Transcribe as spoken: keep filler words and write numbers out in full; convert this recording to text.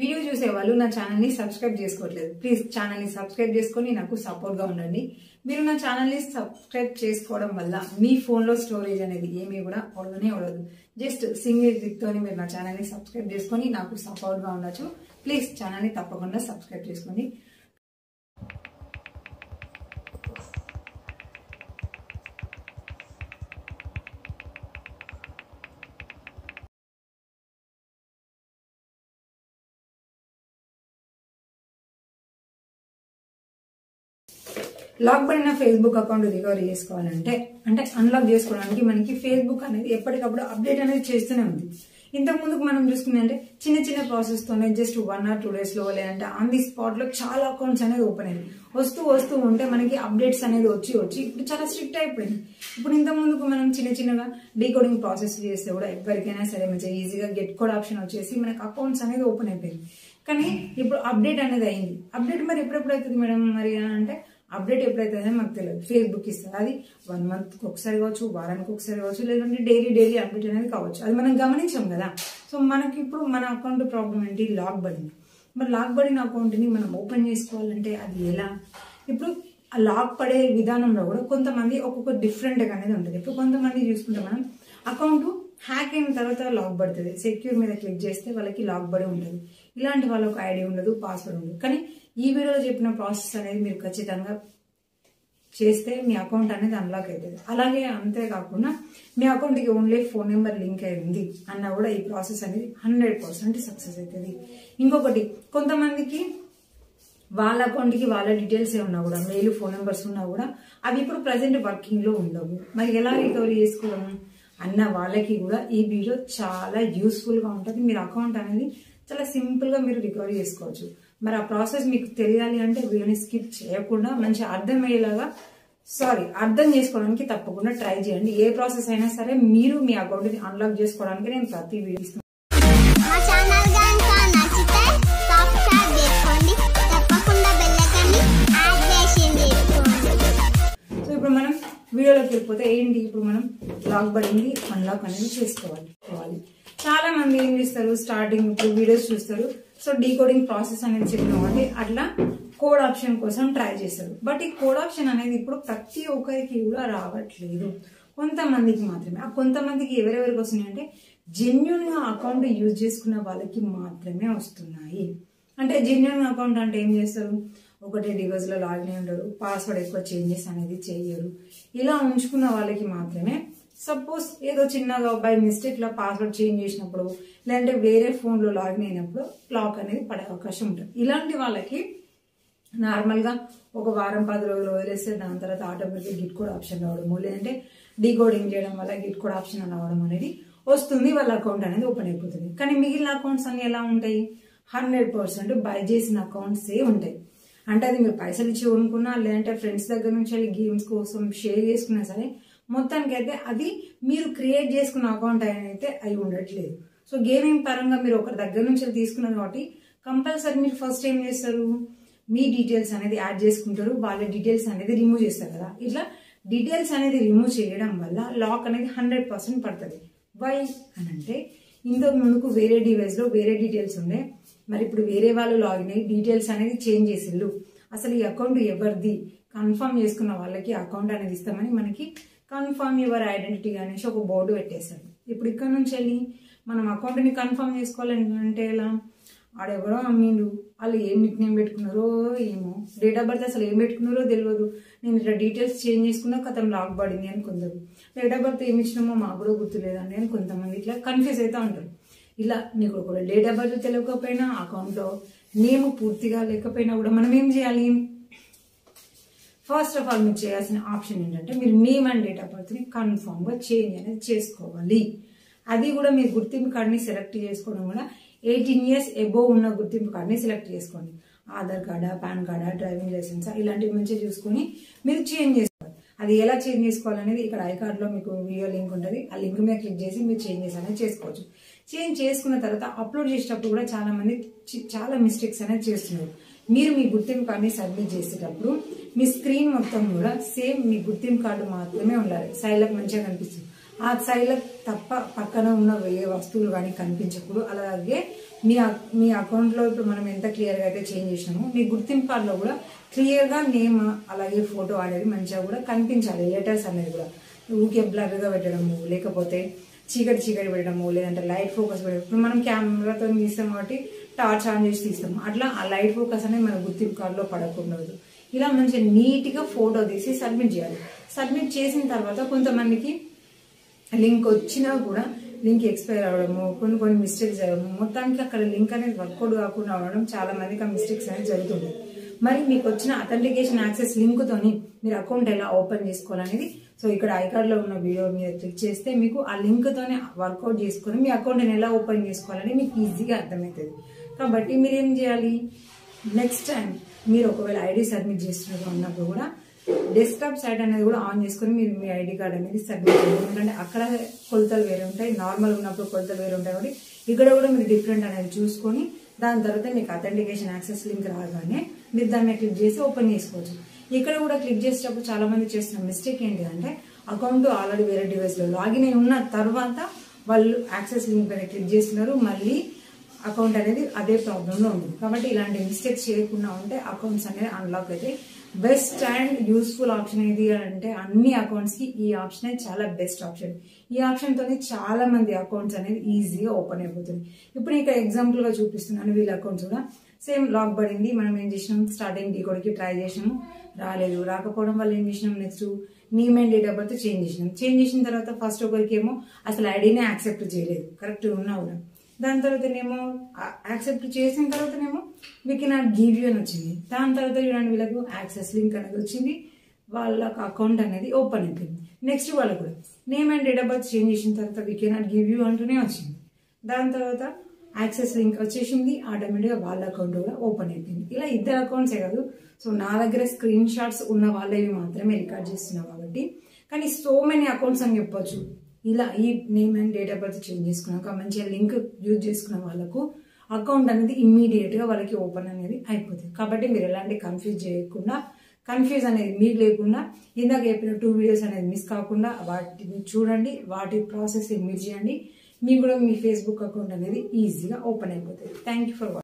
Video चूसे वालू ना चैनल नी सब्सक्राइब चेसुकोवट्लेदु प्लीज चैनल नी सब्सक्राइब चेसुकोनी नाकु सपोर्ट गा उंडंडी। मीरु ना चैनल नी सब्सक्राइब चेसुकोवडम वल्ल मी फोन लो स्टोरेज अनेदी एमी कूडा ओडने ओडదు जस्ट सिंगल क्लिक तोनी मीरु ना चैनल नी सब्सक्राइब चेसुकोनी नाकु सपोर्ट गा उंडचु। प्लीज चैनल नी तप्पकुंडा सब्सक्राइब चेसुकोंडी। లాక్బడిన ఫేస్బుక్ అకౌంట్ రికవరీ చేసుకోవాలంటే అంటే అన్లాక్ చేసుకోవడానికి మనకి ఫేస్బుక్ అనేది ఎప్పటికప్పుడు అప్డేట్ అనేది చేస్తూనే ఉంది। ఇంతకుముందు మనం చూసుకున్నామంటే చిన్న చిన్న ప్రాసెస్ తోనే just one or two days లో లేదంటే ఆన్ ది స్పాట్ లో చాలా అకౌంట్స్ అనేది ఓపెన్ అయ్యాయి। వస్తూ వస్తూ ఉంటే మనకి అప్డేట్స్ అనేది వచ్చి వచ్చి ఇప్పుడు చాలా స్ట్రిక్ట్ అయిపోయింది। ఇప్పుడు ఇంతకుముందు మనం చిన్న చిన్నగా డీకోడింగ్ ప్రాసెస్ చేస్తే కూడా ఎవరికైనా సరే మంచిగా ఈజీగా గెట్ కోడ్ ఆప్షన్ వచ్చేసి మనకి అకౌంట్స్ అనేది ఓపెన్ అయిపోయింది। కానీ ఇప్పుడు అప్డేట్ అనేది అయింది। అప్డేట్ మరి ఎప్పుడెప్పుడు అవుతుంది మేడం మరి అంటే అప్డేట్ ఎప్పుడైతే మాకు తెలియదు। ఫేస్బుక్ ఇస్తారు అది వన్ మంత్ ఒకసారి కావచ్చు, వారానికి ఒకసారి కావచ్చు, లేదంటే డైలీ డైలీ అప్డేట్ అనేది కావచ్చు। అది మనం గమనించాం కదా। సో మనకి ఇప్పుడు మన అకౌంట్ ప్రాబ్లం ఏంటి, లాక్ పడింది। మరి లాక్ పడిన అకౌంట్ని మనం ఓపెన్ చేసుకోవాలంటే అది ఎలా, ఇప్పుడు ఆ లాక్ పడే విధానంలో కూడా కొంతమంది ఒక్కొక్క డిఫరెంట్గా అనేది ఉంటుంది। ఇప్పుడు కొంతమంది చూసుకుంటే మనం అకౌంట్ హ్యాక్ అయిన తర్వాత లాక్ పడుతుంది, సెక్యూర్ మీద క్లిక్ చేస్తే వాళ్ళకి లాక్ పడి ఉంటుంది। ఇలాంటి వాళ్ళకి ఐడి ఉండదు, పాస్వర్డ్ ఉండదు। కానీ ఈ వీడియోలో చెప్పిన ప్రాసెస్ అనేది మీరు ఖచ్చితంగా చేస్తే మీ అకౌంట్ అనేది అన్లాక్ అవుతుంది। అలాగే అంతేకాకుండా మీ అకౌంట్కి ఓన్లీ ఫోన్ నెంబర్ లింక్ అయి ఉంది అన్న కూడా ఈ ప్రాసెస్ అనేది హండ్రెడ్ పర్సెంట్ సక్సెస్ అవుతుంది। ఇంకొకటి కొంతమందికి వాళ్ళ అకౌంట్కి వాళ్ళ డీటెయిల్స్ ఏ ఉన్నా కూడా, మెయిల్ ఫోన్ నెంబర్స్ ఉన్నా కూడా అవి ఇప్పుడు ప్రజెంట్ వర్కింగ్లో ఉండవు। మరి ఎలా రికవరీ చేసుకోవడం అన్న వాళ్ళకి కూడా ఈ వీడియో చాలా యూస్ఫుల్గా ఉంటుంది। మీరు అకౌంట్ అనేది చాలా సింపుల్గా మీరు రికవరీ చేసుకోవచ్చు। మరి ఆ ప్రాసెస్ మీకు తెలియాలి అంటే వీడియోని స్కిప్ చేయకుండా మంచి అర్థమయ్యేలాగా సారీ అర్థం చేసుకోవడానికి తప్పకుండా ట్రై చేయండి। ఏ ప్రాసెస్ అయినా సరే మీరు మీ అకౌంట్ని అన్లాక్ చేసుకోవడానికి నేను ప్రతి వీడియో ఇస్తాను। సో ఇప్పుడు మనం వీడియోలోకి వెళ్ళిపోతే ఏంటి, ఇప్పుడు మనం లాక్ పడింది అన్లాక్ అనేది చేసుకోవాలి। చాలా మంది ఏం చేస్తారు, స్టార్టింగ్ ఇప్పుడు వీడియోస్ చూస్తారు, సో డీకోడింగ్ ప్రాసెస్ అనేది చెప్పినామండి, అట్లా కోడ్ ఆప్షన్ కోసం ట్రై చేస్తారు। బట్ ఈ కోడ్ ఆప్షన్ అనేది ఇప్పుడు ప్రతి ఒక్కరికి కూడా రావట్లేదు, కొంతమందికి మాత్రమే। ఆ కొంతమందికి ఎవరెవరికి వస్తున్నాయంటే జెన్యున్ గా అకౌంట్ యూజ్ చేసుకున్న వాళ్ళకి మాత్రమే వస్తున్నాయి। అంటే జెన్యున్ అకౌంట్ అంటే ఏం చేస్తారు, ఒకటే డివైస్ లో లాగిన్ అయి ఉండరు, పాస్వర్డ్ ఎక్కువ చేంజెస్ అనేది చేయరు, ఇలా ఉంచుకున్న వాళ్ళకి మాత్రమే। సపోజ్ ఏదో చిన్నగా బై మిస్టేక్ ఇలా పాస్వర్డ్ చేంజ్ చేసినప్పుడు లేదంటే వేరే ఫోన్లో లాగిన్ అయినప్పుడు లాక్ అనేది పడే అవకాశం ఉంటుంది। ఇలాంటి వాళ్ళకి నార్మల్గా ఒక వారం పది రోజులు వదిలేస్తే దాని తర్వాత ఆటోమేటిక్ గిట్ కోడ్ ఆప్షన్ రావడము లేదంటే డీకోడింగ్ చేయడం వల్ల గిట్ కోడ్ ఆప్షన్ రావడం అనేది వస్తుంది, వాళ్ళ అకౌంట్ అనేది ఓపెన్ అయిపోతుంది। కానీ మిగిలిన అకౌంట్స్ అన్ని ఎలా ఉంటాయి, హండ్రెడ్ పర్సెంట్ బై చేసిన అకౌంట్సే ఉంటాయి। అంటే అది మీరు పైసలు ఇచ్చి కొనుక్కున్నా లేదంటే ఫ్రెండ్స్ దగ్గర నుంచి గేమ్స్ కోసం షేర్ చేసుకున్నా సరే మొత్తానికి అయితే అది మీరు క్రియేట్ చేసుకున్న అకౌంట్ అయితే అయి ఉండట్లేదు। సో గేమింగ్ పరంగా మీరు ఒకరి దగ్గర నుంచి తీసుకున్నారు కాబట్టి కంపల్సరీ మీరు ఫస్ట్ ఏం చేస్తారు, మీ డీటెయిల్స్ అనేది యాడ్ చేసుకుంటారు, వాళ్ళ డీటెయిల్స్ అనేది రిమూవ్ చేస్తారు కదా। ఇట్లా డీటెయిల్స్ అనేది రిమూవ్ చేయడం వల్ల లాక్ అనేది హండ్రెడ్ పర్సెంట్ పడుతుంది। వై అని అంటే ఇంతకు ముందుకు వేరే డివైస్లో వేరే డీటెయిల్స్ ఉండే, మరి ఇప్పుడు వేరే వాళ్ళు లాగిన్ అయ్యి డీటెయిల్స్ అనేది చేంజ్ చేసిళ్ళు, అసలు ఈ అకౌంట్ ఎవరిది కన్ఫర్మ్ చేసుకున్న వాళ్ళకి అకౌంట్ అనేది ఇస్తామని మనకి కన్ఫర్మ్ యువర్ ఐడెంటిటీ అనేసి ఒక బోర్డు పెట్టేశాడు। ఇప్పుడు ఇక్కడ నుంచి వెళ్ళి మనం అకౌంట్ని కన్ఫర్మ్ చేసుకోవాలంటే ఎలా, ఆడెవరో అమ్మిండు, వాళ్ళు ఏం నిక్ నేమ్ పెట్టుకున్నారో ఏమో, డేట్ ఆఫ్ బర్త్ అసలు ఏం పెట్టుకున్నారో తెలియదు, నేను ఇట్లా డీటెయిల్స్ చేంజ్ చేసుకున్నా కథం లాక్ పడింది అని కొందరు, డేట్ ఆఫ్ బర్త్ ఏమి ఇచ్చినామో మాకు కూడా గుర్తులేదండి అని కొంతమంది ఇట్లా కన్ఫ్యూజ్ అవుతూ ఉంటారు। ఇలా నీకు కూడా డేట్ ఆఫ్ బర్త్ తెలియకపోయినా అకౌంట్లో నేమ్ పూర్తిగా లేకపోయినా కూడా మనం ఏం చేయాలి, ఫస్ట్ ఆఫ్ ఆల్ మీరు చేయాల్సిన ఆప్షన్ ఏంటంటే మీరు నేమ్ అండ్ డేట్ ఆఫ్ బర్త్ని కన్ఫర్మ్గా చేంజ్ అనేది చేసుకోవాలి। అది కూడా మీ గుర్తింపు కార్డుని సెలెక్ట్ చేసుకోవడం కూడా ఎయిటీన్ ఇయర్స్ ఎబోవ్ ఉన్న గుర్తింపు కార్డుని సెలెక్ట్ చేసుకోండి। ఆధార్ కార్డా, పాన్ కార్డా, డ్రైవింగ్ లైసెన్సా ఇలాంటివి మంచిగా చూసుకొని మీరు చేంజ్ చేసుకోవాలి। అది ఎలా చేంజ్ చేసుకోవాలనేది ఇక్కడ ఐ కార్డులో మీకు వీడియో లింక్ ఉంటుంది, ఆ లింక్ మీద క్లిక్ చేసి మీరు చేంజెస్ అనేది చేసుకోవచ్చు। చేంజ్ చేసుకున్న తర్వాత అప్లోడ్ చేసేటప్పుడు కూడా చాలామంది చాలా మిస్టేక్స్ అనేది చేస్తున్నారు। మీరు మీ గుర్తింపు కార్డుని సబ్మిట్ చేసేటప్పుడు మీ స్క్రీన్ మొత్తం కూడా సేమ్ మీ గుర్తింపు కార్డు మాత్రమే ఉండాలి, సైడ్లకు మంచిగా కనిపిస్తుంది, ఆ సైడ్లకు తప్ప పక్కన ఉన్న వేరే వస్తువులు కానీ కనిపించకూడదు, అలాగే మీ మీ అకౌంట్ లో ఇప్పుడు మనం ఎంత క్లియర్ గా అయితే చేంజ్ చేశామో మీ గుర్తింపు కార్డ్ లో కూడా క్లియర్ గా నేమ్ అలాగే ఫోటో అనేది మంచిగా కూడా కనిపించాలి. లెటర్స్ అనేది కూడా ఊకే బ్లర్ గా పెట్టడము లేకపోతే చీకటి చీకటి పెట్టడము లేదంటే లైట్ ఫోకస్ పెట్టడం. ఇప్పుడు మనం కెమెరాతో తీస్తాం కాబట్టి టార్చ్ ఆన్ చేసి తీస్తాము, అట్లా ఆ లైట్ ఫోకస్ అనేది మన గుర్తింపు కార్డ్ లో పడకూడదు. ఇలా మంచిగా నీట్ గా ఫోటో తీసి సబ్మిట్ చేయాలి. సబ్మిట్ చేసిన తర్వాత కొంతమందికి లింక్ వచ్చినా కూడా లింక్ ఎక్స్పైర్ అవ్వడము కొన్ని కొన్ని మిస్టేక్స్ అవ్వడము మొత్తానికి అక్కడ లింక్ అనేది వర్కౌట్ కాకుండా అవ్వడం చాలా మందికి ఆ మిస్టేక్స్ అనేది జరుగుతుంది. మరి మీకు వచ్చిన అథెంటికేషన్ యాక్సెస్ లింక్ తోని మీరు అకౌంట్ ఎలా ఓపెన్ చేసుకోవాలనేది సో ఇక్కడ ఐకార్డ్ లో ఉన్న వీడియో మీద క్లిక్ చేస్తే మీకు ఆ లింక్ తోనే వర్కౌట్ చేసుకుని మీ అకౌంట్ ఎలా ఓపెన్ చేసుకోవాలని మీకు ఈజీగా అర్థమవుతుంది. కాబట్టి మీరు ఏం చేయాలి, నెక్స్ట్ టైం మీరు ఒకవేళ ఐడి సబ్మిట్ చేస్తున్నట్టు ఉన్నప్పుడు కూడా డెస్క్టాప్ సైట్ అనేది కూడా ఆన్ చేసుకుని మీరు మీ ఐడి కార్డ్ అనేది సబ్మిట్ చేయాలి. ఎందుకంటే అక్కడ కొలతలు వేరే ఉంటాయి, నార్మల్ ఉన్నప్పుడు కొలతలు వేరే ఉంటాయి కాబట్టి ఇక్కడ కూడా మీరు డిఫరెంట్ అనేది చూసుకొని దాని తర్వాత మీకు అథెంటికేషన్ యాక్సెస్ లింక్ రాగానే మీరు దాన్ని క్లిక్ చేసి ఓపెన్ చేసుకోవచ్చు. ఇక్కడ కూడా క్లిక్ చేసేటప్పుడు చాలా మంది చేస్తున్న మిస్టేక్ ఏంటి అంటే అకౌంట్ ఆల్రెడీ వేరే డివైస్ లో లాగిన్ అయి ఉన్న తర్వాత వాళ్ళు యాక్సెస్ లింక్ పైన క్లిక్ చేస్తున్నారు, మళ్ళీ అకౌంట్ అనేది అదే ప్రాబ్లంలో ఉంది. కాబట్టి ఇలాంటి మిస్టేక్స్ చేయకుండా ఉంటే అకౌంట్స్ అనేది అన్లాక్ అయితే బెస్ట్ అండ్ యూస్ఫుల్ ఆప్షన్ ఏది అంటే అన్ని అకౌంట్స్ కి ఈ ఆప్షన్ చాలా బెస్ట్ ఆప్షన్. ఈ ఆప్షన్ తోనే చాలా మంది అకౌంట్స్ అనేది ఈజీగా ఓపెన్ అయిపోతుంది. ఇప్పుడు ఇక్కడ ఎగ్జాంపుల్ గా చూపిస్తున్నాను వీళ్ళ అకౌంట్స్ కూడా సేమ్ లాక్ పడింది. మనం ఏం చేసినాం, స్టార్టింగ్ డీ కోడ్కి ట్రై చేసినాము, రాలేదు. రాకపోవడం వల్ల ఏం చేసినాం, next name and date of birth change చేసినాం. చేంజ్ చేసిన తర్వాత ఫస్ట్ ఒకరికి ఏమో అసలు ఐడీనే యాక్సెప్ట్ చేయలేదు, కరెక్ట్ ఉన్నా కూడా. దాని తర్వాతనేమో యాక్సెప్ట్ చేసిన తర్వాతనేమో వీ కెనాట్ గివ్ యూ అని వచ్చింది. దాని తర్వాత చూడండి వీళ్ళకు యాక్సెస్ లింక్ అనేది వచ్చింది, వాళ్ళకు అకౌంట్ అనేది ఓపెన్ అయిపోయింది. నెక్స్ట్ వాళ్ళకు కూడా name and date of birth change చేసిన తర్వాత వీ కెనాట్ గివ్ యూ అంటూనే వచ్చింది. దాని తర్వాత యాక్సెస్ లింక్ వచ్చేసింది, ఆటోమేటిక్గా వాళ్ళ అకౌంట్ కూడా ఓపెన్ అయిపోయింది. ఇలా ఇద్దరు అకౌంట్సే కాదు, సో నా దగ్గర స్క్రీన్ షాట్స్ ఉన్న వాళ్ళవి మాత్రమే రికార్డ్ చేస్తున్నావు కాబట్టి, కానీ సో మెనీ అకౌంట్స్ అని చెప్పొచ్చు. ఇలా ఈ name and date of birth change చేసుకున్నాక మంచిగా లింక్ యూజ్ చేసుకున్న వాళ్ళకు అకౌంట్ అనేది ఇమ్మీడియట్ గా వాళ్ళకి ఓపెన్ అనేది అయిపోతుంది. కాబట్టి మీరు ఎలాంటి కన్ఫ్యూజ్ చేయకుండా, కన్ఫ్యూజ్ అనేది మీకు లేకుండా, ఇందాక చెప్పిన టూ వీడియోస్ అనేది మిస్ కాకుండా వాటిని చూడండి, వాటి ప్రాసెస్ మీరు చేయండి. మీకు కూడా మీ ఫేస్బుక్ అకౌంట్ అనేది ఈజీగా ఓపెన్ అయిపోతుంది. Thank you for watching.